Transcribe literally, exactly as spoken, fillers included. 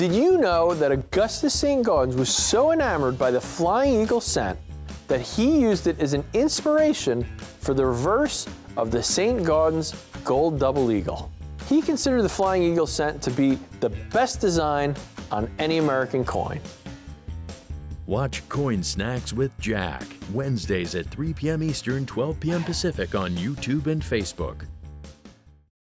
Did you know that Augustus Saint-Gaudens was so enamored by the Flying Eagle cent that he used it as an inspiration for the reverse of the Saint-Gaudens Gold Double Eagle? He considered the Flying Eagle cent to be the best design on any American coin. Watch Coin Snacks with Jack, Wednesdays at three p m Eastern, twelve p m Pacific on YouTube and Facebook.